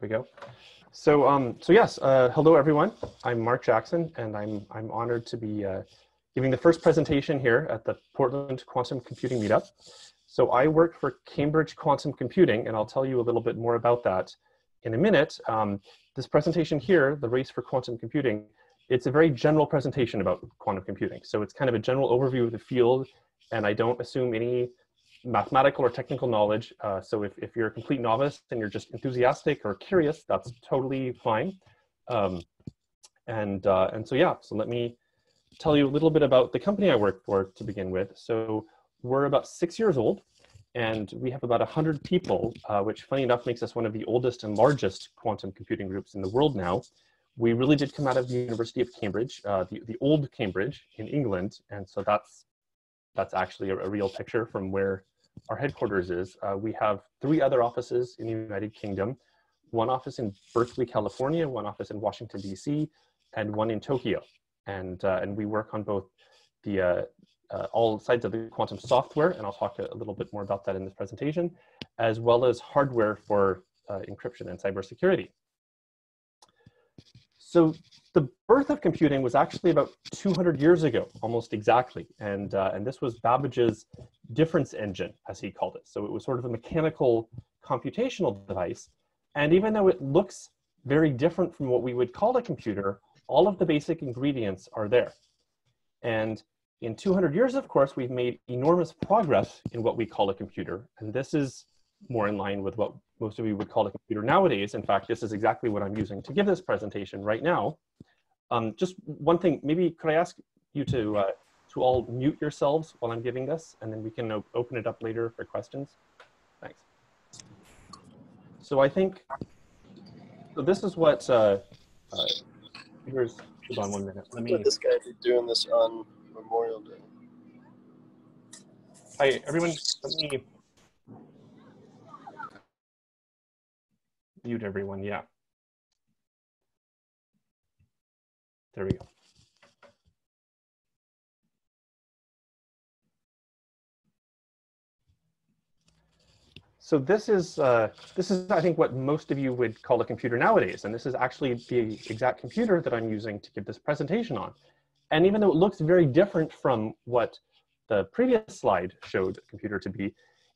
we go. So, hello everyone. I'm Mark Jackson, and I'm honored to be giving the first presentation here at the Portland Quantum Computing Meetup. So I work for Cambridge Quantum Computing, and I'll tell you a little bit more about that in a minute. This presentation here, The Race for Quantum Computing, it's a very general presentation about quantum computing. So it's kind of a general overview of the field, and I don't assume any mathematical or technical knowledge. So if you're a complete novice and you're just enthusiastic or curious, that's totally fine. So let me tell you a little bit about the company I work for to begin with. So we're about 6 years old, and we have about 100 people, which funny enough makes us one of the oldest and largest quantum computing groups in the world now. We really did come out of the University of Cambridge, the old Cambridge in England, and so that's actually a real picture from where our headquarters is. We have three other offices in the United Kingdom, one office in Berkeley, California, one office in Washington, DC, and one in Tokyo. And we work on both the all sides of the quantum software, and I'll talk a little bit more about that in this presentation, as well as hardware for encryption and cybersecurity. So the birth of computing was actually about 200 years ago, almost exactly. And this was Babbage's difference engine, as he called it. So it was sort of a mechanical computational device. And even though it looks very different from what we would call a computer, all of the basic ingredients are there. And in 200 years, of course, we've made enormous progress in what we call a computer. And this is more in line with what most of you would call a computer nowadays. In fact, this is exactly what I'm using to give this presentation right now. Just one thing, maybe could I ask you to all mute yourselves while I'm giving this, and then we can open it up later for questions. Thanks. So I think, so this is what, here's, hold on 1 minute. Let me. This guy be doing this on Memorial Day. Hi, everyone, let me mute everyone, yeah. There we go. So this is I think what most of you would call a computer nowadays, and this is actually the exact computer that I'm using to give this presentation on. And even though it looks very different from what the previous slide showed a computer to be,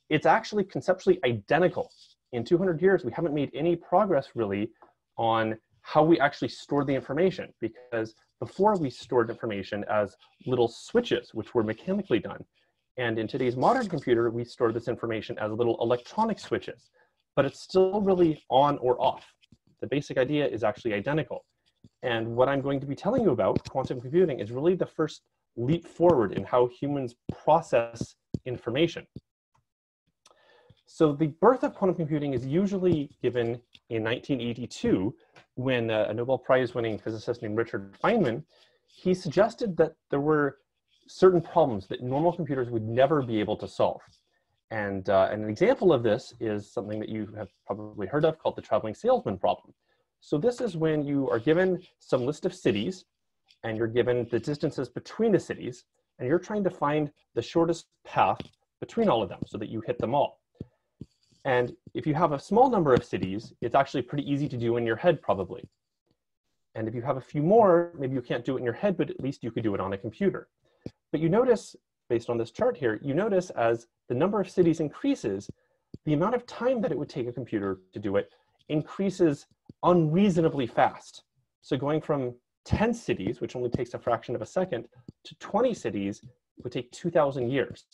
it's actually conceptually identical. In 200 years, we haven't made any progress really on how we actually store the information, because before we stored information as little switches, which were mechanically done. And in today's modern computer, we store this information as little electronic switches, but it's still really on or off. The basic idea is actually identical. And what I'm going to be telling you about quantum computing is really the first leap forward in how humans process information. So the birth of quantum computing is usually given in 1982, when a Nobel Prize winning physicist named Richard Feynman, he suggested that there were certain problems that normal computers would never be able to solve. And an example of this is something that you have probably heard of called the traveling salesman problem. So this is when you are given some list of cities, and you're given the distances between the cities, and you're trying to find the shortest path between all of them so that you hit them all. And if you have a small number of cities, it's actually pretty easy to do in your head probably. And if you have a few more, maybe you can't do it in your head, but at least you could do it on a computer. But you notice, based on this chart here, you notice as the number of cities increases, the amount of time that it would take a computer to do it increases unreasonably fast. So going from 10 cities, which only takes a fraction of a second, to 20 cities would take 2,000 years.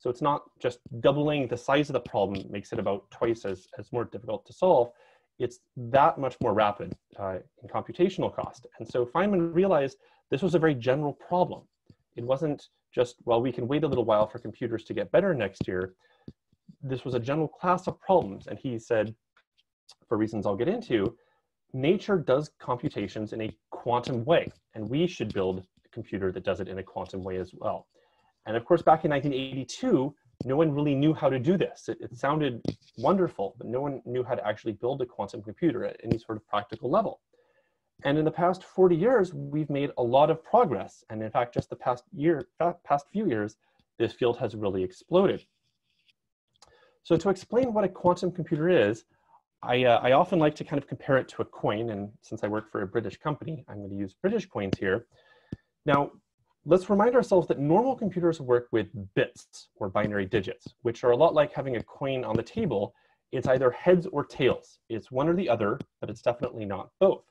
So it's not just doubling the size of the problem makes it about twice as more difficult to solve. It's that much more rapid in computational cost. And so Feynman realized this was a very general problem. It wasn't just, well, we can wait a little while for computers to get better next year. This was a general class of problems. And he said, for reasons I'll get into, nature does computations in a quantum way, and we should build a computer that does it in a quantum way as well. And of course, back in 1982, no one really knew how to do this. It sounded wonderful, but no one knew how to actually build a quantum computer at any sort of practical level. And in the past 40 years, we've made a lot of progress. And in fact, just the past few years, this field has really exploded. So to explain what a quantum computer is, I often like to kind of compare it to a coin, and since I work for a British company, I'm going to use British coins here. Now, let's remind ourselves that normal computers work with bits or binary digits, which are a lot like having a coin on the table. It's either heads or tails. It's one or the other, but it's definitely not both.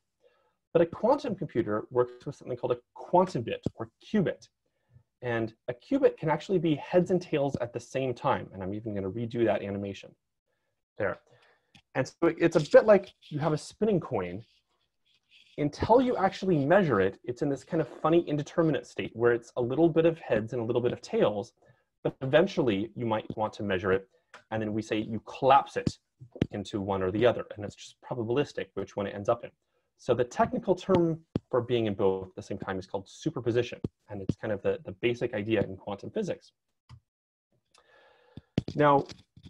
But a quantum computer works with something called a quantum bit or qubit. And a qubit can actually be heads and tails at the same time. And I'm even going to redo that animation there. And so it's a bit like you have a spinning coin. Until you actually measure it, it's in this kind of funny indeterminate state where it's a little bit of heads and a little bit of tails, but eventually you might want to measure it, and then we say you collapse it into one or the other, and it's just probabilistic which one it ends up in. So the technical term for being in both at the same time is called superposition, and it's kind of the basic idea in quantum physics. Now,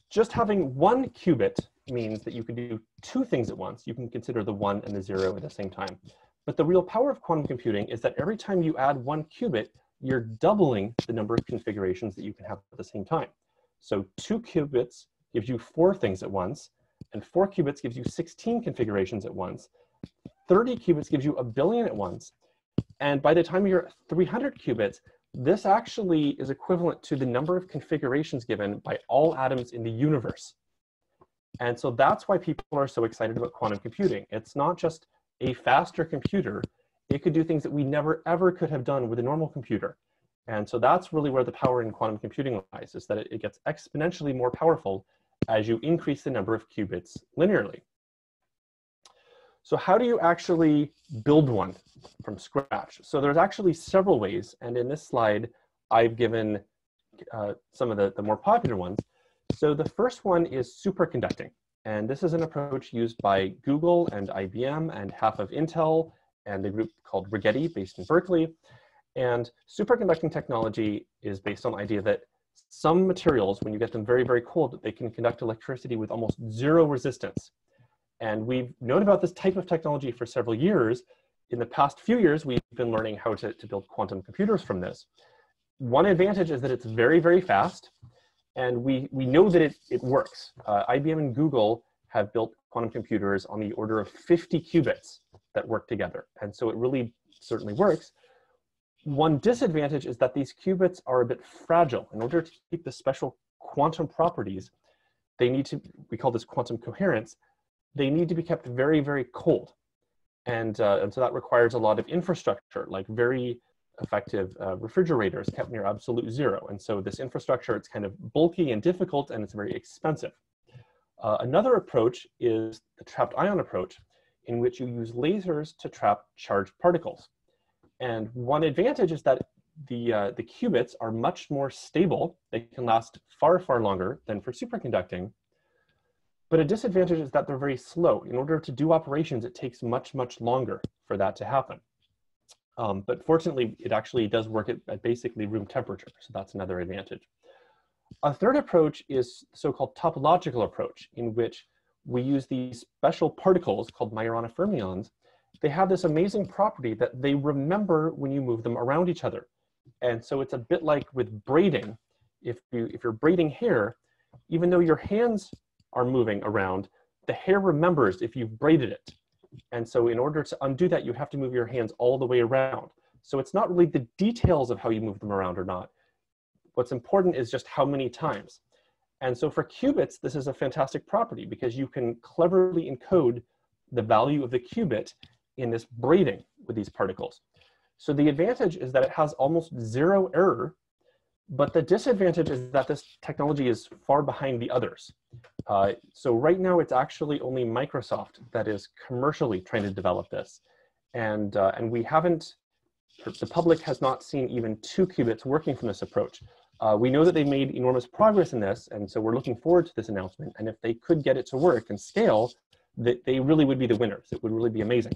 just having one qubit means that you can do two things at once. You can consider the one and the zero at the same time. But the real power of quantum computing is that every time you add one qubit, you're doubling the number of configurations that you can have at the same time. So 2 qubits gives you 4 things at once, and 4 qubits gives you 16 configurations at once. 30 qubits gives you 1 billion at once. And by the time you're at 300 qubits, this actually is equivalent to the number of configurations given by all atoms in the universe. And so that's why people are so excited about quantum computing. It's not just a faster computer. It could do things that we never, ever could have done with a normal computer. And so that's really where the power in quantum computing lies, is that it gets exponentially more powerful as you increase the number of qubits linearly. So how do you actually build one from scratch? So there's actually several ways. And in this slide, I've given some of the more popular ones. So the first one is superconducting. And this is an approach used by Google and IBM and half of Intel and a group called Rigetti based in Berkeley. And superconducting technology is based on the idea that some materials, when you get them very, very cold, they can conduct electricity with almost zero resistance. And we've known about this type of technology for several years. In the past few years, we've been learning how to build quantum computers from this. One advantage is that it's very, very fast. And we know that it works. IBM and Google have built quantum computers on the order of 50 qubits that work together. And so it really certainly works. One disadvantage is that these qubits are a bit fragile. In order to keep the special quantum properties, they need to, we call this quantum coherence, they need to be kept very, very cold. And so that requires a lot of infrastructure, like very effective refrigerators kept near absolute zero. And so this infrastructure, it's kind of bulky and difficult, and it's very expensive. Another approach is the trapped ion approach, in which you use lasers to trap charged particles. And one advantage is that the qubits are much more stable. They can last far, far longer than for superconducting. But a disadvantage is that they're very slow. In order to do operations, it takes much, much longer for that to happen. But fortunately, it actually does work at basically room temperature. So that's another advantage. A third approach is the so-called topological approach, in which we use these special particles called Majorana fermions. They have this amazing property that they remember when you move them around each other. And so it's a bit like with braiding. If you're braiding hair, even though your hands are moving around, the hair remembers if you've braided it. And so in order to undo that, you have to move your hands all the way around. So it's not really the details of how you move them around or not. What's important is just how many times. And so for qubits, this is a fantastic property because you can cleverly encode the value of the qubit in this braiding with these particles. So the advantage is that it has almost zero error, but the disadvantage is that this technology is far behind the others. So right now, it's actually only Microsoft that is commercially trying to develop this. And we haven't, the public has not seen even 2 qubits working from this approach. We know that they made enormous progress in this, and so we're looking forward to this announcement. And if they could get it to work and scale, they really would be the winners. It would really be amazing.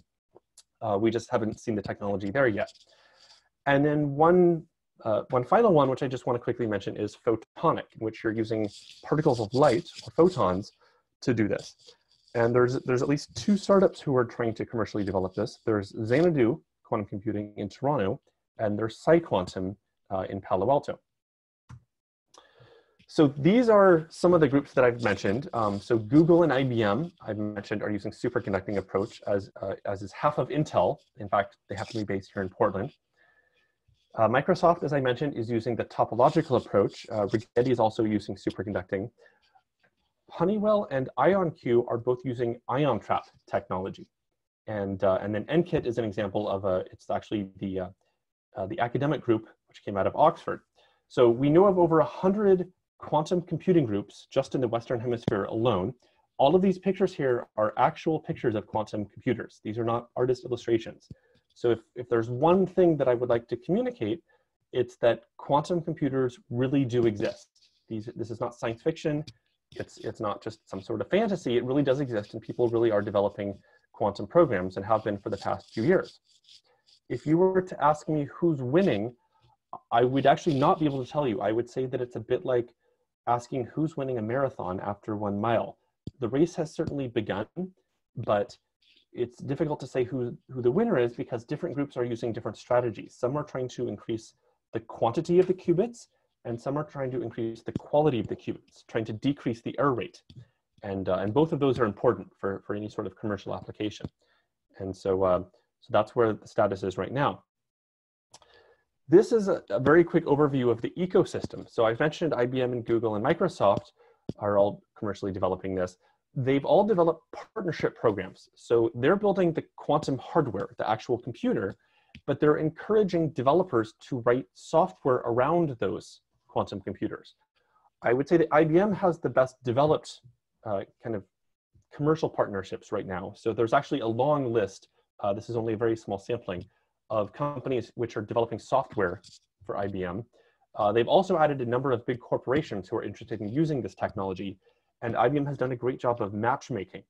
We just haven't seen the technology there yet. And then one final one, which I just want to quickly mention, is photonic, in which you're using particles of light, or photons, to do this. And there's at least 2 startups who are trying to commercially develop this. There's Xanadu Quantum Computing in Toronto, and there's PsiQuantum in Palo Alto. So these are some of the groups that I've mentioned. So Google and IBM, I've mentioned, are using superconducting approach, as is half of Intel. In fact, they happen to be based here in Portland. Microsoft, as I mentioned, is using the topological approach. Rigetti is also using superconducting. Honeywell and IonQ are both using ion trap technology. And then NKIT is an example of a, it's actually the academic group, which came out of Oxford. So we know of over 100 quantum computing groups just in the Western Hemisphere alone. All of these pictures here are actual pictures of quantum computers. These are not artist illustrations. So if there's one thing that I would like to communicate, it's that quantum computers really do exist. This is not science fiction. It's not just some sort of fantasy. It really does exist, and people really are developing quantum programs and have been for the past few years. If you were to ask me who's winning, I would actually not be able to tell you. I would say that it's a bit like asking who's winning a marathon after 1 mile. The race has certainly begun, but it's difficult to say who the winner is because different groups are using different strategies. Some are trying to increase the quantity of the qubits, and some are trying to increase the quality of the qubits, trying to decrease the error rate. And both of those are important for any sort of commercial application. And so, so that's where the status is right now. This is a very quick overview of the ecosystem. So I've mentioned IBM and Google and Microsoft are all commercially developing this. They've all developed partnership programs. So they're building the quantum hardware, the actual computer, but they're encouraging developers to write software around those quantum computers. I would say that IBM has the best developed kind of commercial partnerships right now. So there's actually a long list. This is only a very small sampling of companies which are developing software for IBM. They've also added a number of big corporations who are interested in using this technology, and IBM has done a great job of matchmaking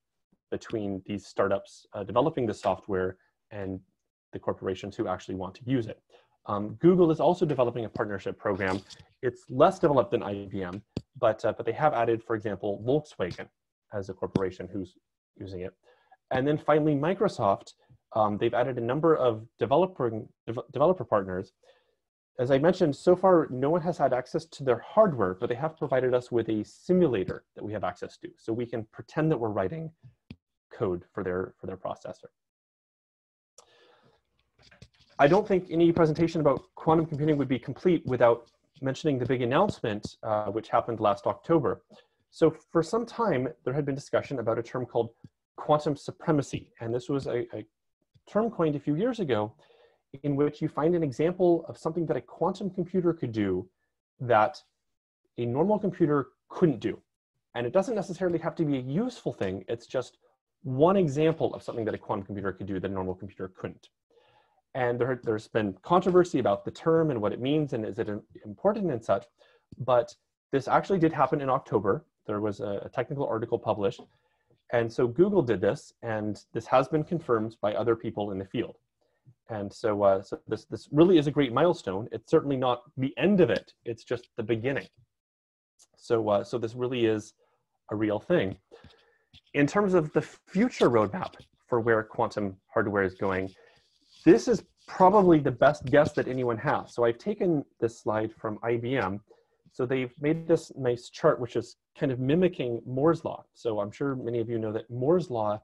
between these startups developing the software and the corporations who actually want to use it. Google is also developing a partnership program. It's less developed than IBM, but they have added, for example, Volkswagen as a corporation who's using it. And then finally, Microsoft, they've added a number of developer partners. As I mentioned, so far, no one has had access to their hardware, but they have provided us with a simulator that we have access to. So we can pretend that we're writing code for their processor. I don't think any presentation about quantum computing would be complete without mentioning the big announcement, which happened last October. So for some time, there had been discussion about a term called quantum supremacy. And this was a term coined a few years ago, in which you find an example of something that a quantum computer could do that a normal computer couldn't do. And it doesn't necessarily have to be a useful thing. It's just one example of something that a quantum computer could do that a normal computer couldn't. And there's been controversy about the term and what it means and is it important and such, but this actually did happen in October. There was a technical article published. And so Google did this, and this has been confirmed by other people in the field. And so, so this really is a great milestone. It's certainly not the end of it. It's just the beginning. So, so this really is a real thing. In terms of the future roadmap for where quantum hardware is going, this is probably the best guess that anyone has. So I've taken this slide from IBM. So they've made this nice chart, which is kind of mimicking Moore's law. So I'm sure many of you know that Moore's law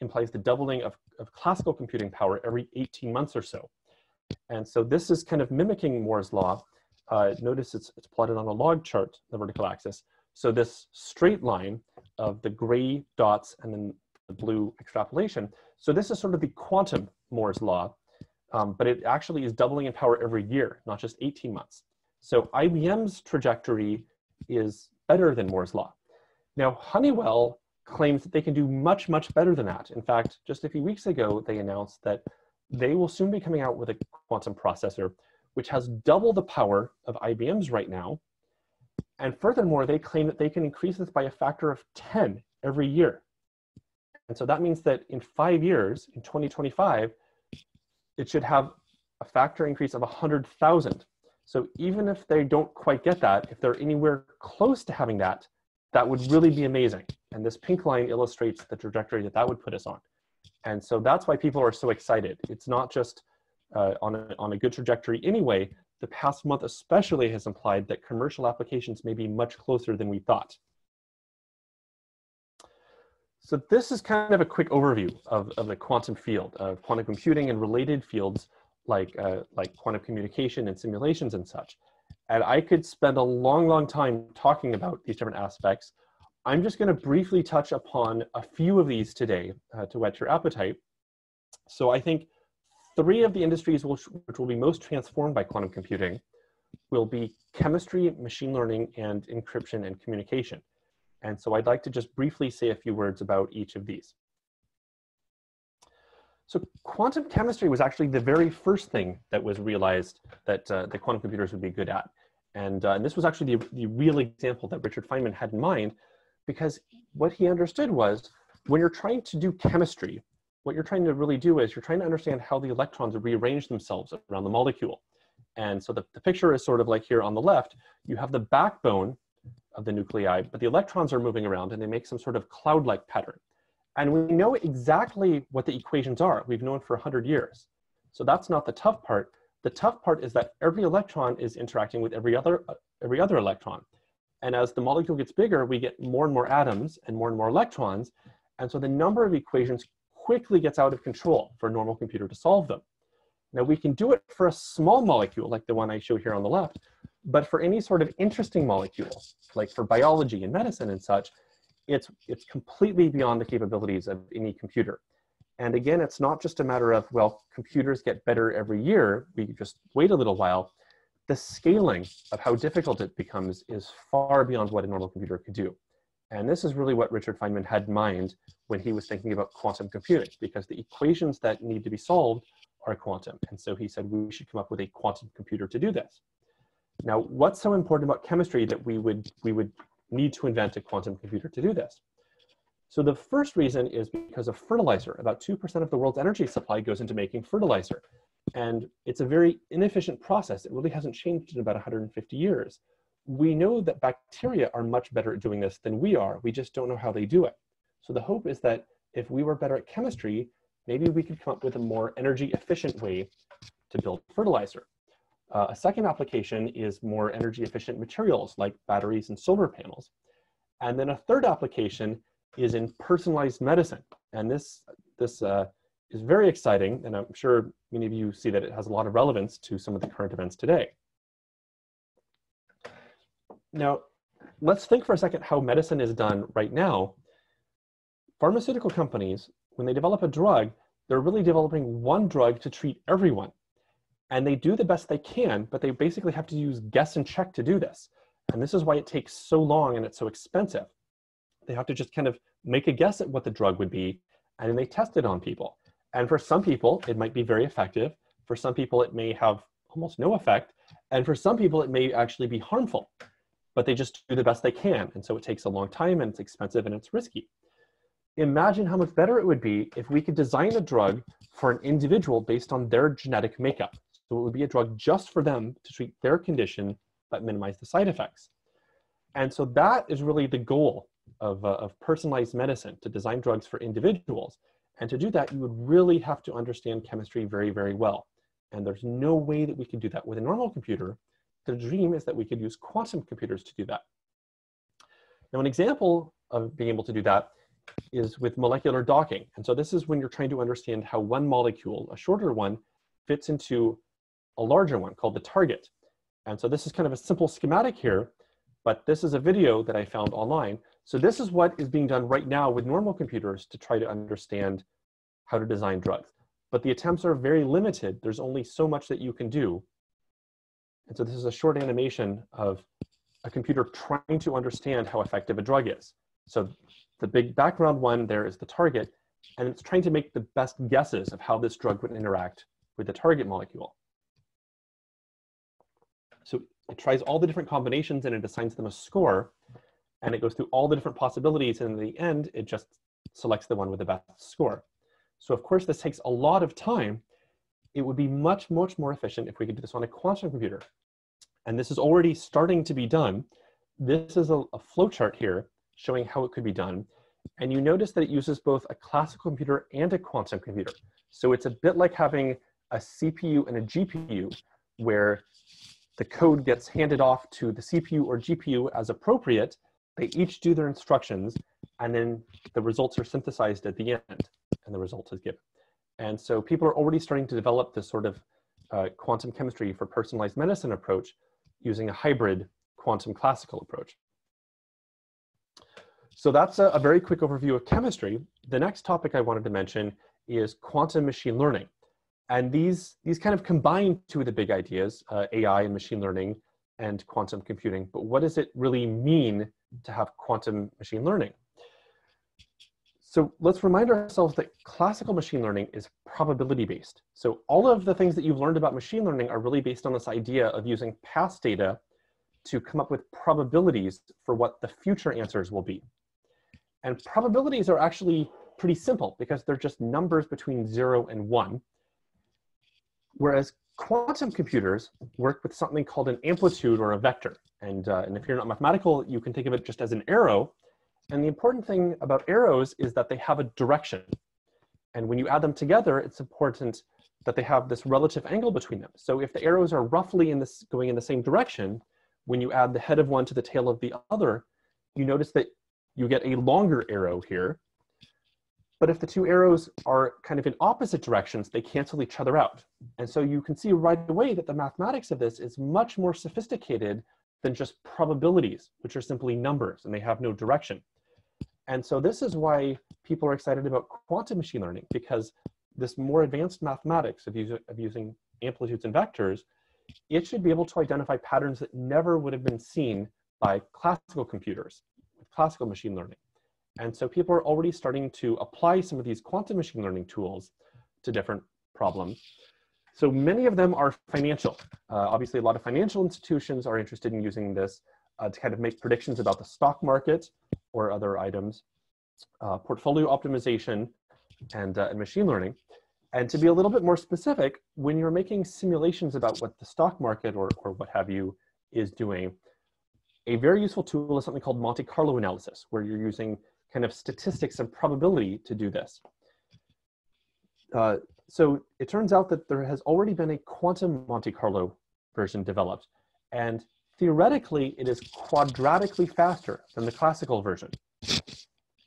implies the doubling of classical computing power every 18 months or so. And so this is kind of mimicking Moore's law. Notice it's plotted on a log chart, the vertical axis. So this straight line of the gray dots and then the blue extrapolation. So this is sort of the quantum Moore's law, but it actually is doubling in power every year, not just 18 months. So IBM's trajectory is better than Moore's law. Now, Honeywell claims that they can do much, much better than that. In fact, just a few weeks ago, they announced that they will soon be coming out with a quantum processor, which has double the power of IBM's right now. And furthermore, they claim that they can increase this by a factor of 10 every year. And so that means that in 5 years, in 2025, it should have a factor increase of 100,000. So even if they don't quite get that, if they're anywhere close to having that, that would really be amazing. And this pink line illustrates the trajectory that that would put us on. And so that's why people are so excited. It's not just on a good trajectory anyway, the past month especially has implied that commercial applications may be much closer than we thought. So this is kind of a quick overview of the quantum field, of quantum computing and related fields like quantum communication and simulations and such. And I could spend a long, long time talking about these different aspects. I'm just going to briefly touch upon a few of these today to whet your appetite. So I think three of the industries which will be most transformed by quantum computing will be chemistry, machine learning, and encryption and communication. And so I'd like to just briefly say a few words about each of these. So quantum chemistry was actually the very first thing that was realized that the quantum computers would be good at. And this was actually the real example that Richard Feynman had in mind, because what he understood was when you're trying to do chemistry, what you're trying to really do is you're trying to understand how the electrons rearrange themselves around the molecule. And so the picture is sort of like here on the left, you have the backbone of the nuclei, but the electrons are moving around and they make some sort of cloud-like pattern. And we know exactly what the equations are. We've known for 100 years. So that's not the tough part. The tough part is that every electron is interacting with every other electron. And as the molecule gets bigger, we get more and more atoms and more electrons. And so the number of equations quickly gets out of control for a normal computer to solve them. Now we can do it for a small molecule like the one I show here on the left, but for any sort of interesting molecule, like for biology and medicine and such, it's completely beyond the capabilities of any computer. And again, it's not just a matter of, well, computers get better every year, we just wait a little while. The scaling of how difficult it becomes is far beyond what a normal computer could do. And this is really what Richard Feynman had in mind when he was thinking about quantum computing, because the equations that need to be solved are quantum. And so he said, we should come up with a quantum computer to do this. Now, what's so important about chemistry that we would need to invent a quantum computer to do this? So the first reason is because of fertilizer. About 2% of the world's energy supply goes into making fertilizer. And it's a very inefficient process. It really hasn't changed in about 150 years. We know that bacteria are much better at doing this than we are. We just don't know how they do it. So the hope is that if we were better at chemistry, maybe we could come up with a more energy efficient way to build fertilizer. A second application is more energy efficient materials like batteries and solar panels. And then a third application is in personalized medicine. And this is very exciting. And I'm sure many of you see that it has a lot of relevance to some of the current events today. Now, let's think for a second how medicine is done right now. Pharmaceutical companies, when they develop a drug, they're really developing one drug to treat everyone. And they do the best they can, but they basically have to use guess and check to do this. And this is why it takes so long and it's so expensive. They have to just kind of make a guess at what the drug would be, and then they test it on people. And for some people, it might be very effective. For some people, it may have almost no effect. And for some people, it may actually be harmful. But they just do the best they can. And so it takes a long time, and it's expensive, and it's risky. Imagine how much better it would be if we could design a drug for an individual based on their genetic makeup. So it would be a drug just for them to treat their condition, but minimize the side effects. And so that is really the goal of personalized medicine, to design drugs for individuals. And to do that, you would really have to understand chemistry very, very well. And there's no way that we can do that with a normal computer. The dream is that we could use quantum computers to do that. Now, an example of being able to do that is with molecular docking. And so this is when you're trying to understand how one molecule, a shorter one, fits into a larger one called the target. And so this is kind of a simple schematic here, but this is a video that I found online. So this is what is being done right now with normal computers to try to understand how to design drugs. But the attempts are very limited. There's only so much that you can do. And so this is a short animation of a computer trying to understand how effective a drug is. So the big background one there is the target, and it's trying to make the best guesses of how this drug would interact with the target molecule. So it tries all the different combinations and it assigns them a score, and it goes through all the different possibilities, and in the end, it just selects the one with the best score. So of course, this takes a lot of time. It would be much, much more efficient if we could do this on a quantum computer. And this is already starting to be done. This is a flowchart here showing how it could be done. And you notice that it uses both a classical computer and a quantum computer. So it's a bit like having a CPU and a GPU, where The code gets handed off to the CPU or GPU as appropriate. They each do their instructions, and then the results are synthesized at the end, and the result is given. And so people are already starting to develop this sort of quantum chemistry for personalized medicine approach using a hybrid quantum classical approach. So that's a very quick overview of chemistry. The next topic I wanted to mention is quantum machine learning. And these kind of combine two of the big ideas, AI and machine learning and quantum computing. But what does it really mean to have quantum machine learning? So let's remind ourselves that classical machine learning is probability-based. So all of the things that you've learned about machine learning are really based on this idea of using past data to come up with probabilities for what the future answers will be. And probabilities are actually pretty simple because they're just numbers between 0 and 1. Whereas quantum computers work with something called an amplitude or a vector. And if you're not mathematical, you can think of it just as an arrow. And the important thing about arrows is that they have a direction. And when you add them together, it's important that they have this relative angle between them. So if the arrows are roughly going in the same direction, when you add the head of one to the tail of the other, you notice that you get a longer arrow here. But if the two arrows are kind of in opposite directions, they cancel each other out. And so you can see right away that the mathematics of this is much more sophisticated than just probabilities, which are simply numbers and they have no direction. And so this is why people are excited about quantum machine learning, because this more advanced mathematics of using amplitudes and vectors, it should be able to identify patterns that never would have been seen by classical computers, with classical machine learning. And so people are already starting to apply some of these quantum machine learning tools to different problems. So many of them are financial. Obviously, a lot of financial institutions are interested in using this to kind of make predictions about the stock market or other items, portfolio optimization, and machine learning. And to be a little bit more specific, when you're making simulations about what the stock market or what have you is doing, a very useful tool is something called Monte Carlo analysis, where you're using kind of statistics and probability to do this. So it turns out that there has already been a quantum Monte Carlo version developed, and theoretically it is quadratically faster than the classical version.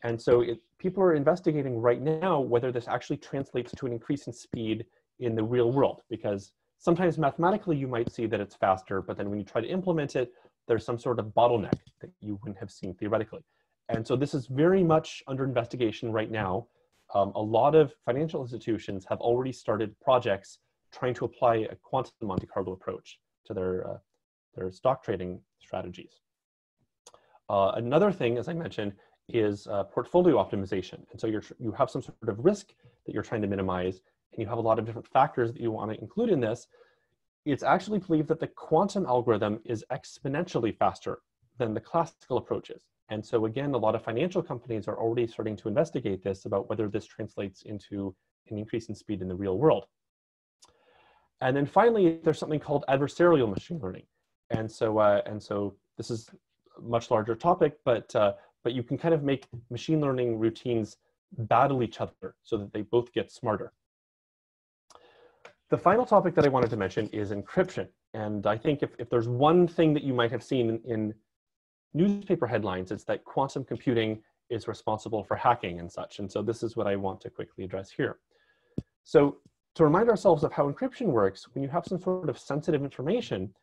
And so people are investigating right now whether this actually translates to an increase in speed in the real world, because sometimes mathematically you might see that it's faster, but then when you try to implement it, there's some sort of bottleneck that you wouldn't have seen theoretically. And so this is very much under investigation right now. A lot of financial institutions have already started projects trying to apply a quantum Monte Carlo approach to their stock trading strategies. Another thing, as I mentioned, is portfolio optimization. And so you have some sort of risk that you're trying to minimize, and you have a lot of different factors that you want to include in this. It's actually believed that the quantum algorithm is exponentially faster than the classical approaches. And so again, a lot of financial companies are already starting to investigate this about whether this translates into an increase in speed in the real world. And then finally, there's something called adversarial machine learning. And so this is a much larger topic, but you can kind of make machine learning routines battle each other so that they both get smarter. The final topic that I wanted to mention is encryption. And I think if there's one thing that you might have seen in newspaper headlines, it's that quantum computing is responsible for hacking and such. And so this is what I want to quickly address here. So to remind ourselves of how encryption works, when you have some sort of sensitive information,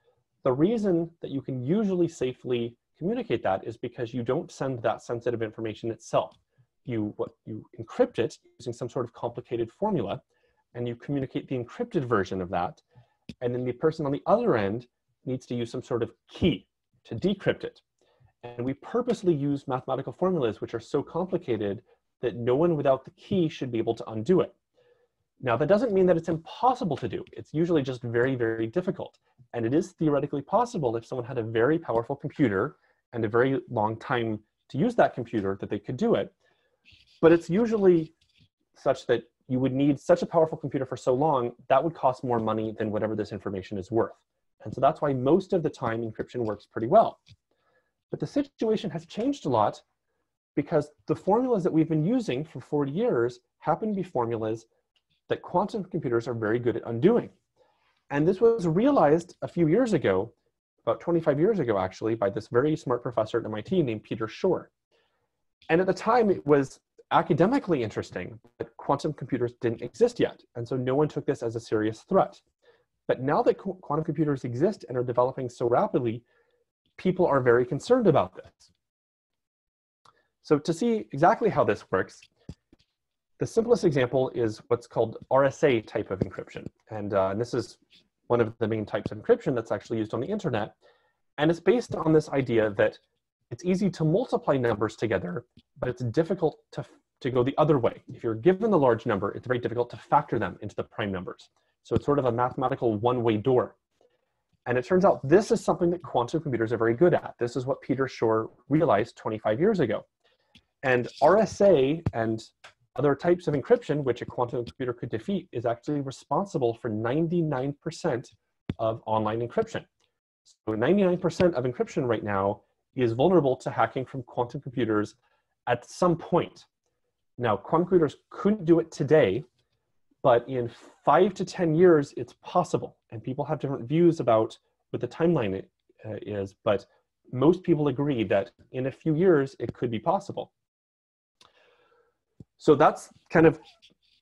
the reason that you can usually safely communicate that is because you don't send that sensitive information itself. You encrypt it using some sort of complicated formula, and you communicate the encrypted version of that. And then the person on the other end needs to use some sort of key to decrypt it. And we purposely use mathematical formulas which are so complicated that no one without the key should be able to undo it. Now, that doesn't mean that it's impossible to do. It's usually just very, very difficult. And it is theoretically possible if someone had a very powerful computer and a very long time to use that computer that they could do it. But it's usually such that you would need such a powerful computer for so long, that would cost more money than whatever this information is worth. And so that's why most of the time encryption works pretty well. But the situation has changed a lot because the formulas that we've been using for 40 years happen to be formulas that quantum computers are very good at undoing. And this was realized a few years ago, about 25 years ago actually, by this very smart professor at MIT named Peter Shor. And at the time it was academically interesting, but quantum computers didn't exist yet. And so no one took this as a serious threat. But now that quantum computers exist and are developing so rapidly, people are very concerned about this. So to see exactly how this works, the simplest example is what's called RSA type of encryption. And this is one of the main types of encryption that's actually used on the internet. And it's based on this idea that it's easy to multiply numbers together, but it's difficult to go the other way. If you're given the large number, it's very difficult to factor them into the prime numbers. So it's sort of a mathematical one-way door. And it turns out this is something that quantum computers are very good at. This is what Peter Shor realized 25 years ago. And RSA and other types of encryption, which a quantum computer could defeat, is actually responsible for 99% of online encryption. So 99% of encryption right now is vulnerable to hacking from quantum computers at some point. Now, quantum computers couldn't do it today, but in 5 to 10 years, it's possible. And people have different views about what the timeline is, but most people agree that in a few years, it could be possible. So that's kind of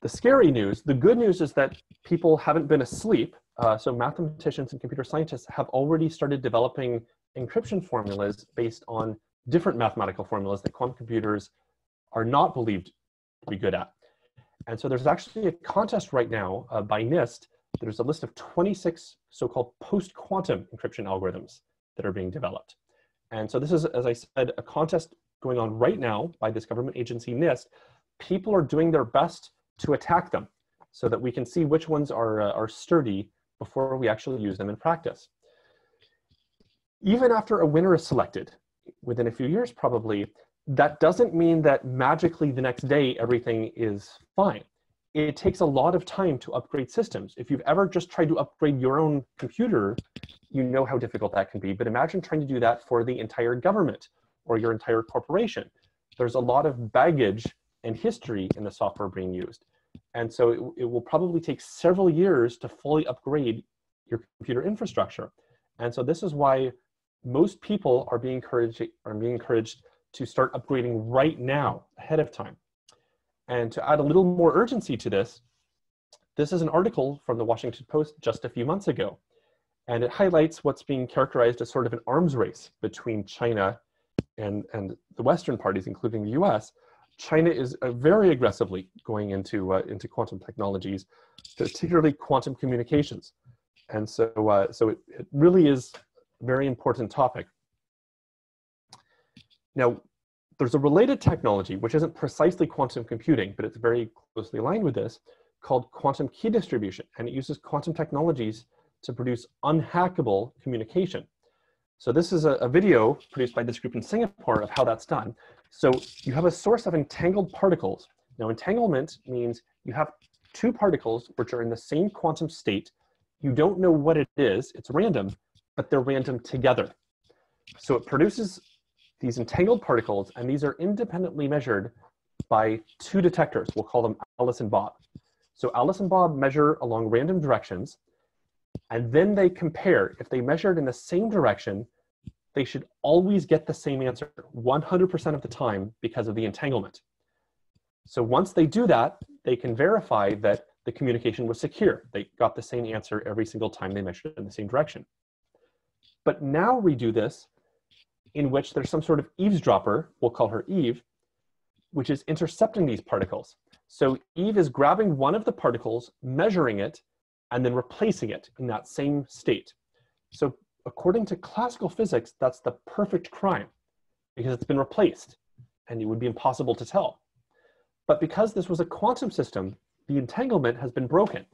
the scary news. The good news is that people haven't been asleep. So mathematicians and computer scientists have already started developing encryption formulas based on different mathematical formulas that quantum computers are not believed to be good at. And so there's actually a contest right now by NIST. There's a list of 26 so-called post-quantum encryption algorithms that are being developed. And so this is, as I said, a contest going on right now by this government agency, NIST. People are doing their best to attack them so that we can see which ones are sturdy before we actually use them in practice. Even after a winner is selected, within a few years probably, that doesn't mean that magically the next day everything is fine. It takes a lot of time to upgrade systems. If you've ever just tried to upgrade your own computer, you know how difficult that can be. But imagine trying to do that for the entire government or your entire corporation. There's a lot of baggage and history in the software being used. And so it will probably take several years to fully upgrade your computer infrastructure. And so this is why most people are being encouraged to start upgrading right now, ahead of time. And to add a little more urgency to this, this is an article from the Washington Post just a few months ago. And it highlights what's being characterized as sort of an arms race between China and the Western parties, including the US. China is very aggressively going into quantum technologies, particularly quantum communications. And so, so it really is a very important topic. Now, there's a related technology, which isn't precisely quantum computing, but it's very closely aligned with this, called quantum key distribution. And it uses quantum technologies to produce unhackable communication. So this is a video produced by this group in Singapore of how that's done. So you have a source of entangled particles. Now, entanglement means you have two particles which are in the same quantum state. You don't know what it is, it's random, but they're random together. So it produces these entangled particles, and these are independently measured by two detectors. We'll call them Alice and Bob. So Alice and Bob measure along random directions, and then they compare. If they measured in the same direction, they should always get the same answer 100% of the time because of the entanglement. So once they do that, they can verify that the communication was secure. They got the same answer every single time they measured in the same direction. But now we do this in which there's some sort of eavesdropper, we'll call her Eve, which is intercepting these particles. So Eve is grabbing one of the particles, measuring it, and then replacing it in that same state. So according to classical physics, that's the perfect crime because it's been replaced and it would be impossible to tell. But because this was a quantum system, the entanglement has been broken.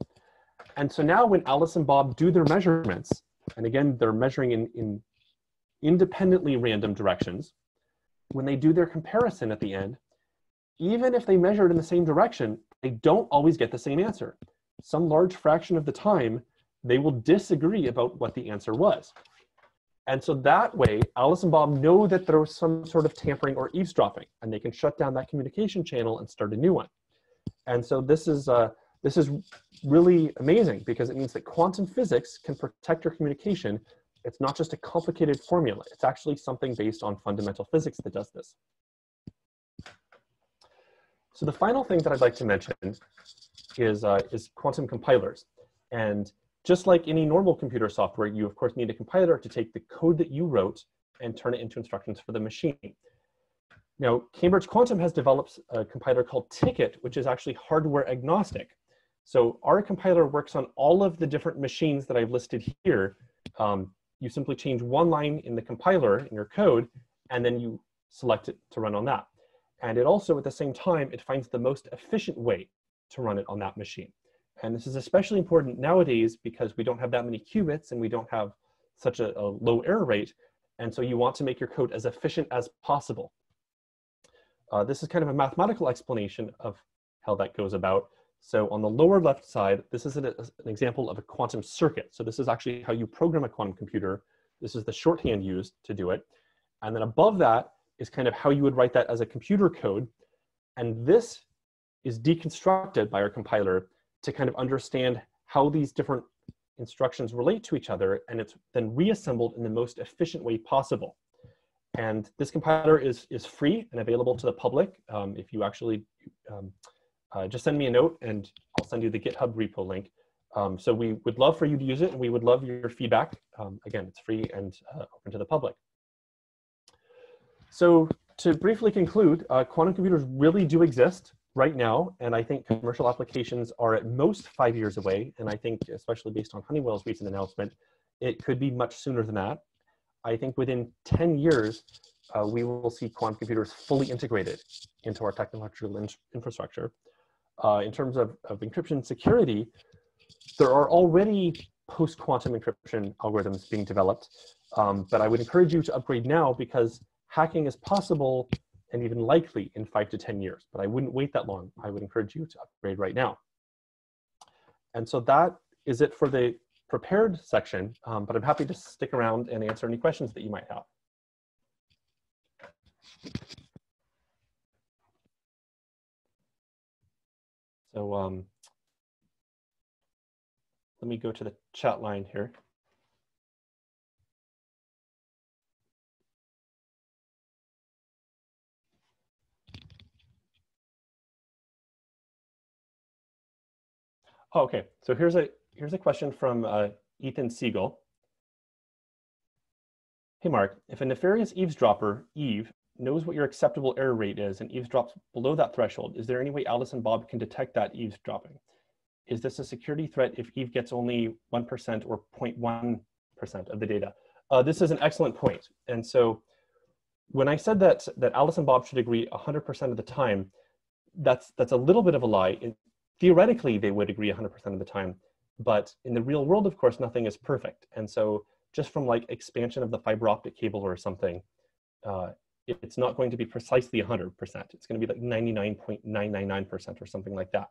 And so now when Alice and Bob do their measurements, and again, they're measuring in independently random directions, when they do their comparison at the end, even if they measured in the same direction, they don't always get the same answer. Some large fraction of the time, they will disagree about what the answer was. And so that way, Alice and Bob know that there was some sort of tampering or eavesdropping, and they can shut down that communication channel and start a new one. And so this is This is really amazing because it means that quantum physics can protect your communication. It's not just a complicated formula. It's actually something based on fundamental physics that does this. So the final thing that I'd like to mention is quantum compilers. And just like any normal computer software, you of course need a compiler to take the code that you wrote and turn it into instructions for the machine. Now, Cambridge Quantum has developed a compiler called Ticket, which is actually hardware agnostic. So our compiler works on all of the different machines that I've listed here. You simply change one line in the compiler in your code, and then you select it to run on that. And it also, at the same time, it finds the most efficient way to run it on that machine. And this is especially important nowadays because we don't have that many qubits and we don't have such a low error rate. And so you want to make your code as efficient as possible. This is kind of a mathematical explanation of how that goes about. So on the lower left side, this is an example of a quantum circuit. So this is actually how you program a quantum computer. This is the shorthand used to do it. And then above that is kind of how you would write that as a computer code. And this is deconstructed by our compiler to kind of understand how these different instructions relate to each other, and it's then reassembled in the most efficient way possible. And this compiler is free and available to the public. If you actually just send me a note and I'll send you the GitHub repo link. So we would love for you to use it and we would love your feedback. Again, it's free and open to the public. So to briefly conclude, quantum computers really do exist right now, and I think commercial applications are at most 5 years away, and I think, especially based on Honeywell's recent announcement, it could be much sooner than that. I think within 10 years, we will see quantum computers fully integrated into our technological infrastructure. In terms of encryption security, there are already post-quantum encryption algorithms being developed, but I would encourage you to upgrade now because hacking is possible and even likely in 5 to 10 years, but I wouldn't wait that long. I would encourage you to upgrade right now. And so that is it for the prepared section, but I'm happy to stick around and answer any questions that you might have. So let me go to the chat line here. Oh, okay, so here's a question from Ethan Siegel. Hey Mark, if a nefarious eavesdropper, Eve, knows what your acceptable error rate is and eavesdrops below that threshold, is there any way Alice and Bob can detect that eavesdropping? Is this a security threat if Eve gets only 1% or 0.1% of the data? This is an excellent point. And so when I said that Alice and Bob should agree 100% of the time, that's a little bit of a lie. Theoretically, they would agree 100% of the time, but in the real world, of course, nothing is perfect. And so just from like expansion of the fiber optic cable or something, it's not going to be precisely 100%. It's going to be like 99.999% or something like that.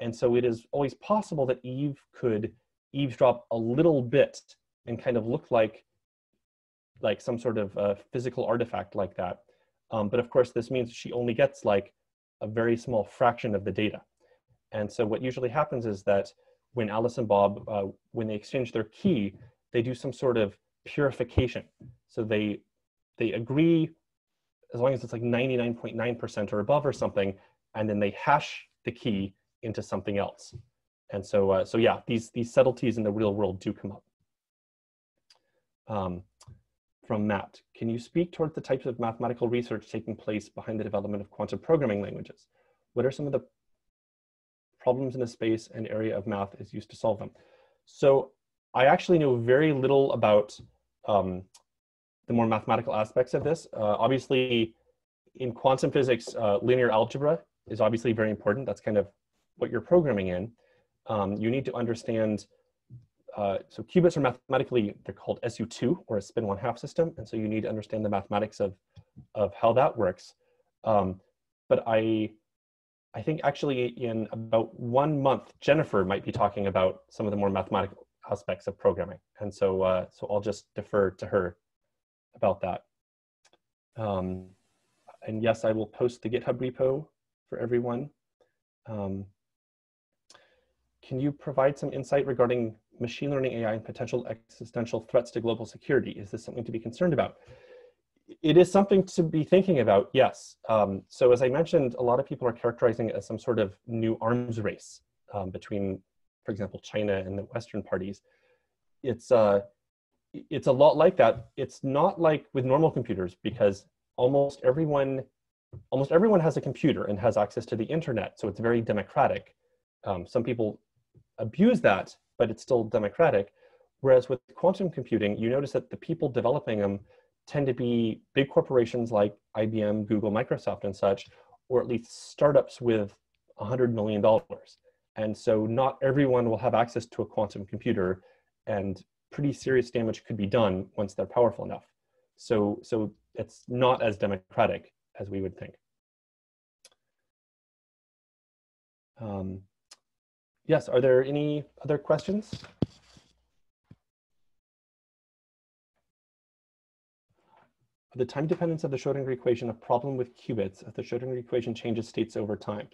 And so it is always possible that Eve could eavesdrop a little bit and kind of look like some sort of physical artifact like that. But of course, this means she only gets like a very small fraction of the data. And so what usually happens is that when Alice and Bob, when they exchange their key, they do some sort of purification. So they agree as long as it's like 99.9% or above or something, and then they hash the key into something else. And so, so yeah, these subtleties in the real world do come up. From Matt, can you speak towards the types of mathematical research taking place behind the development of quantum programming languages? What are some of the problems in the space and area of math is used to solve them? So I actually know very little about the more mathematical aspects of this. Obviously, in quantum physics, linear algebra is obviously very important. That's kind of what you're programming in. You need to understand, so qubits are mathematically, they're called SU2 or a spin 1/2 system. And so you need to understand the mathematics of how that works. But I think actually in about 1 month, Jennifer might be talking about some of the more mathematical aspects of programming. And so, so I'll just defer to her about that. And yes, I will post the GitHub repo for everyone. can you provide some insight regarding machine learning AI and potential existential threats to global security? Is this something to be concerned about? It is something to be thinking about, yes. So as I mentioned, a lot of people are characterizing it as some sort of new arms race between, for example, China and the Western parties. It's a lot like that. It's not like with normal computers, because almost everyone has a computer and has access to the internet, so it's very democratic. Some people abuse that, but it's still democratic. Whereas with quantum computing, you notice that the people developing them tend to be big corporations like IBM, Google, Microsoft, and such, or at least startups with $100 million. And so not everyone will have access to a quantum computer, and pretty serious damage could be done once they're powerful enough. So it's not as democratic as we would think. Yes, are there any other questions? The time dependence of the Schrodinger equation, a problem with qubits, if the Schrodinger equation changes states over time,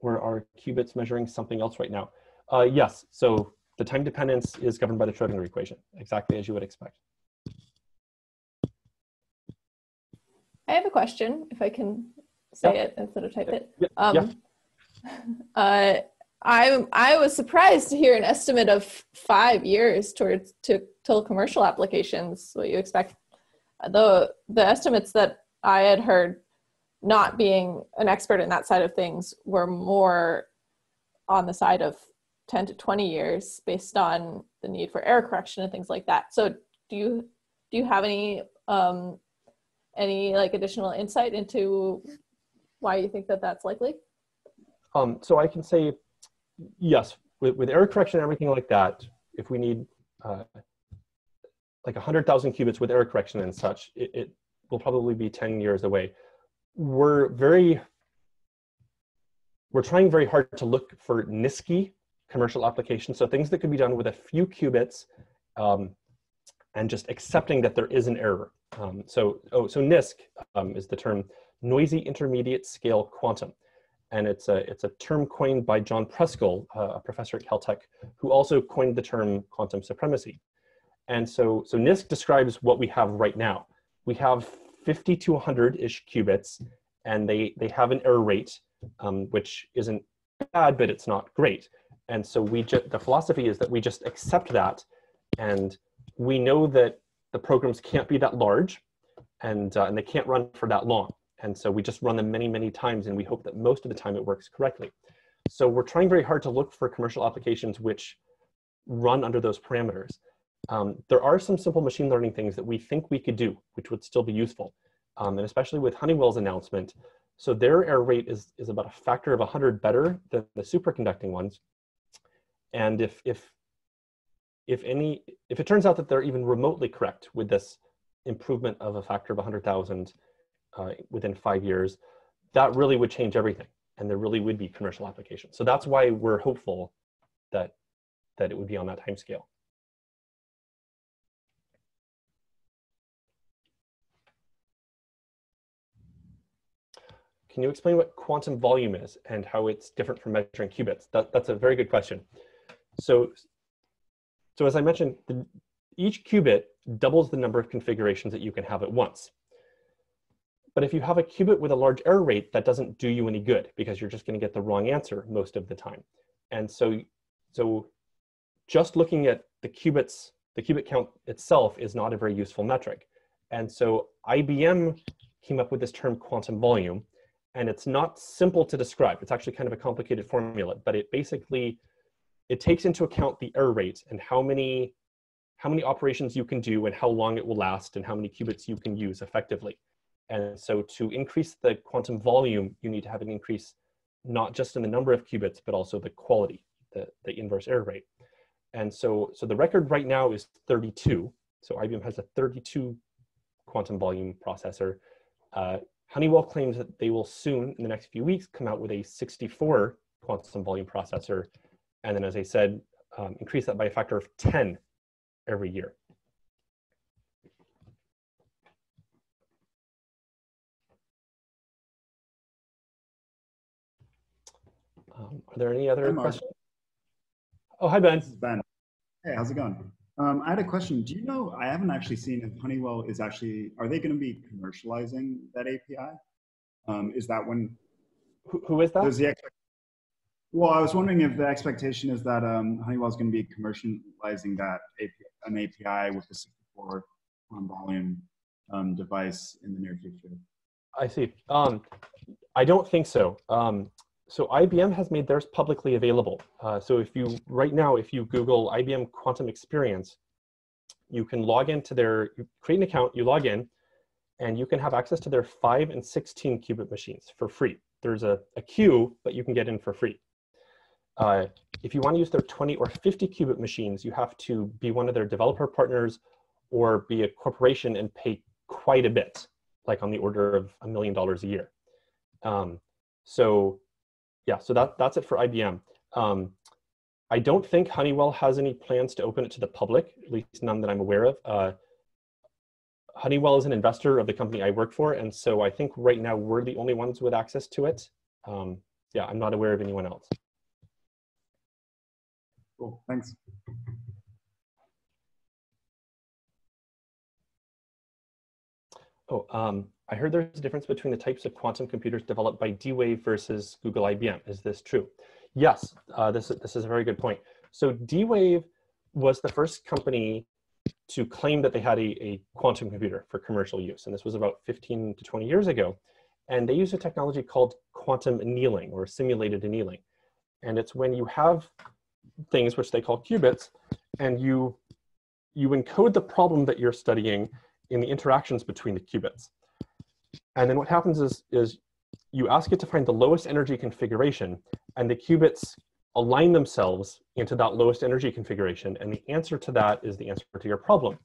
or are qubits measuring something else right now? Yes, so the time dependence is governed by the Schrodinger equation, exactly as you would expect. I have a question, if I can say it instead of type it. I was surprised to hear an estimate of 5 years till commercial applications, what you expect. The estimates that I had heard, not being an expert in that side of things, were more on the side of 10 to 20 years based on the need for error correction and things like that. So do you have any like additional insight into why you think that that's likely? So I can say, yes, with error correction and everything like that, if we need like 100,000 qubits with error correction and such, it will probably be 10 years away. We're trying very hard to look for NIST commercial applications, so things that could be done with a few qubits and just accepting that there is an error. So NIST is the term noisy intermediate scale quantum. And it's a term coined by John Preskill, a professor at Caltech, who also coined the term quantum supremacy. And so NIST describes what we have right now. We have 50 to 100-ish qubits, and they have an error rate, which isn't bad, but it's not great. And so the philosophy is that we just accept that, and we know that the programs can't be that large, and they can't run for that long. And so we just run them many, many times, and we hope that most of the time it works correctly. So we're trying very hard to look for commercial applications which run under those parameters. There are some simple machine learning things that we think we could do, which would still be useful, and especially with Honeywell's announcement. So their error rate is about a factor of 100 better than the superconducting ones. And if it turns out that they're even remotely correct with this improvement of a factor of 100,000 within 5 years, that really would change everything, and there really would be commercial applications. So that's why we're hopeful that it would be on that time scale. Can you explain what quantum volume is and how it's different from measuring qubits? That's a very good question. So as I mentioned, each qubit doubles the number of configurations that you can have at once. But if you have a qubit with a large error rate, that doesn't do you any good, because you're just going to get the wrong answer most of the time. And so just looking at the qubit count itself is not a very useful metric. And so IBM came up with this term quantum volume. And it's not simple to describe. It's actually kind of a complicated formula, but it basically, it takes into account the error rate and how many operations you can do and how long it will last and how many qubits you can use effectively. And so to increase the quantum volume, you need to have an increase, not just in the number of qubits, but also the quality, the inverse error rate. And so the record right now is 32. So IBM has a 32 quantum volume processor. Honeywell claims that they will soon, in the next few weeks, come out with a 64 quantum volume processor. And then, as I said, increase that by a factor of 10 every year. Are there any other questions? Oh, hi, Ben. This is Ben. Hey, how's it going? I had a question. Do you know, I haven't actually seen if Honeywell is actually, are they going to be commercializing that API? Is that when? Who is that? There's the well, I was wondering if the expectation is that Honeywell is going to be commercializing that API with the 64 volume device in the near future. I see. I don't think so. So IBM has made theirs publicly available. So if you, right now, if you Google IBM Quantum Experience, you can log into their, you create an account, you log in, and you can have access to their 5 and 16 qubit machines for free. There's a queue, but you can get in for free. If you want to use their 20 or 50 qubit machines, you have to be one of their developer partners or be a corporation and pay quite a bit, like on the order of $1 million a year. So yeah, so that's it for IBM. I don't think Honeywell has any plans to open it to the public, at least none that I'm aware of. Honeywell is an investor of the company I work for, and so I think right now we're the only ones with access to it. Yeah, I'm not aware of anyone else. Cool, thanks. Oh, I heard there's a difference between the types of quantum computers developed by D-Wave versus Google IBM. Is this true? Yes, this is a very good point. So D-Wave was the first company to claim that they had a quantum computer for commercial use. And this was about 15 to 20 years ago. And they used a technology called quantum annealing or simulated annealing. And it's when you have things which they call qubits, and you encode the problem that you're studying in the interactions between the qubits. And then what happens is you ask it to find the lowest energy configuration, and the qubits align themselves into that lowest energy configuration, and the answer to that is the answer to your problem.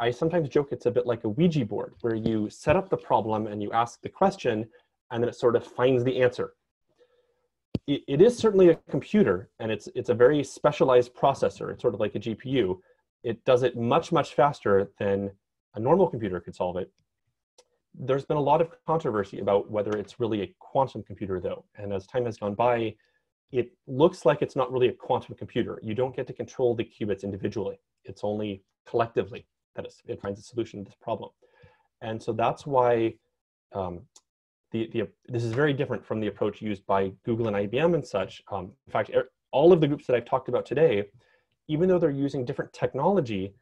I sometimes joke it's a bit like a Ouija board, where you set up the problem and you ask the question, and then it sort of finds the answer. It is certainly a computer, and it's a very specialized processor. It's sort of like a GPU. It does it much, much faster than a normal computer could solve it. There's been a lot of controversy about whether it's really a quantum computer, though. And as time has gone by, it looks like it's not really a quantum computer. You don't get to control the qubits individually. It's only collectively that it finds a solution to this problem. And so that's why this is very different from the approach used by Google and IBM and such. In fact, all of the groups that I've talked about today, even though they're using different technology,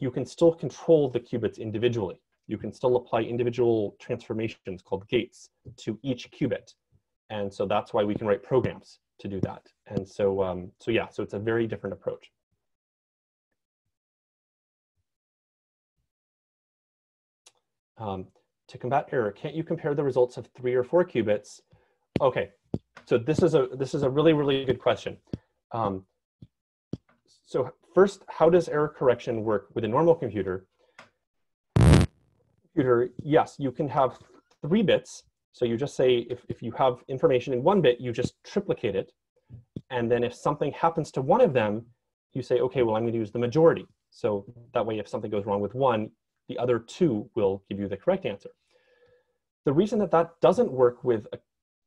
you can still control the qubits individually. You can still apply individual transformations called gates to each qubit. And so that's why we can write programs to do that. And so, yeah, so it's a very different approach. To combat error, can't you compare the results of 3 or 4 qubits? Okay, so this is a really, really good question. So first, how does error correction work with a normal computer? Yes, you can have 3 bits. So you just say, if you have information in 1 bit, you just triplicate it. And then if something happens to one of them, you say, okay, well, I'm going to use the majority. So that way, if something goes wrong with 1, the other 2 will give you the correct answer. The reason that that doesn't work with a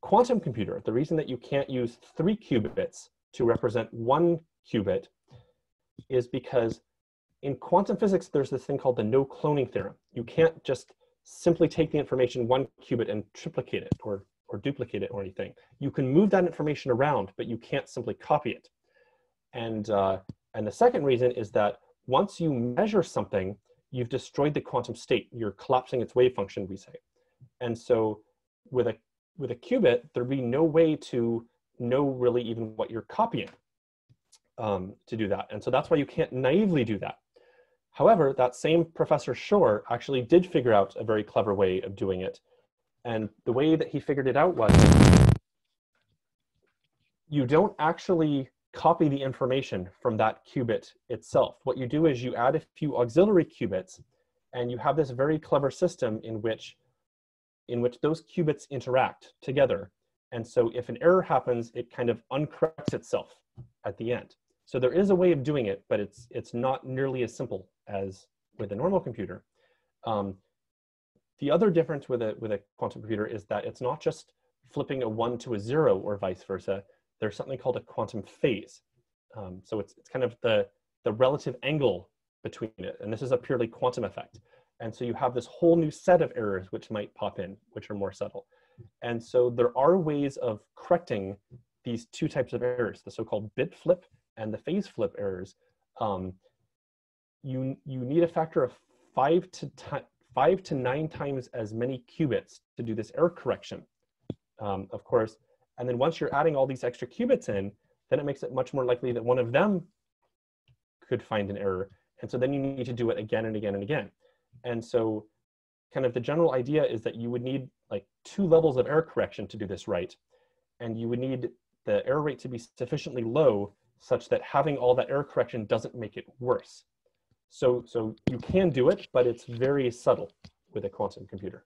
quantum computer, the reason that you can't use 3 qubits to represent 1 qubit is because in quantum physics, there's this thing called the no cloning theorem. You can't just simply take the information 1 qubit and triplicate it or duplicate it or anything. You can move that information around, but you can't simply copy it. And the second reason is that once you measure something, you've destroyed the quantum state. You're collapsing its wave function, we say. And so with a qubit, there'd be no way to know really even what you're copying to do that. And so that's why you can't naively do that. However, that same Professor Shor actually did figure out a very clever way of doing it. And the way that he figured it out was you don't actually copy the information from that qubit itself. What you do is you add a few auxiliary qubits, and you have this very clever system in which those qubits interact together. And so if an error happens, it kind of uncorrects itself at the end. So there is a way of doing it, but it's not nearly as simple as with a normal computer. The other difference with a quantum computer is that it's not just flipping a 1 to a 0 or vice versa. There's something called a quantum phase. So it's kind of the relative angle between it. And this is a purely quantum effect. And so you have this whole new set of errors which might pop in, which are more subtle. And so there are ways of correcting these two types of errors, the so-called bit flip and the phase flip errors. You need a factor of 5 to 9 times as many qubits to do this error correction, of course. And then once you're adding all these extra qubits in, then it makes it much more likely that one of them could find an error. And so then you need to do it again and again and again. And so kind of the general idea is that you would need like 2 levels of error correction to do this right. And you would need the error rate to be sufficiently low such that having all that error correction doesn't make it worse. So you can do it, but it's very subtle with a quantum computer.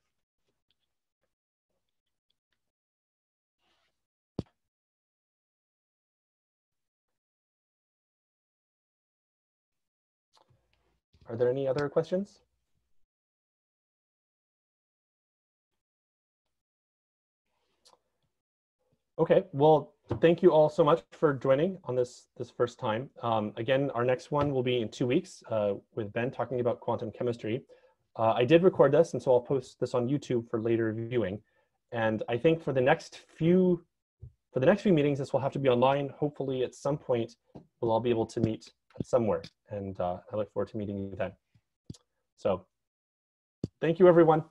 Are there any other questions? Okay, well, thank you all so much for joining on this first time. Again, our next one will be in 2 weeks with Ben talking about quantum chemistry. I did record this, and so I'll post this on YouTube for later viewing. And I think for the next few meetings, this will have to be online. Hopefully, at some point, we'll all be able to meet somewhere. And I look forward to meeting you then. So, thank you, everyone.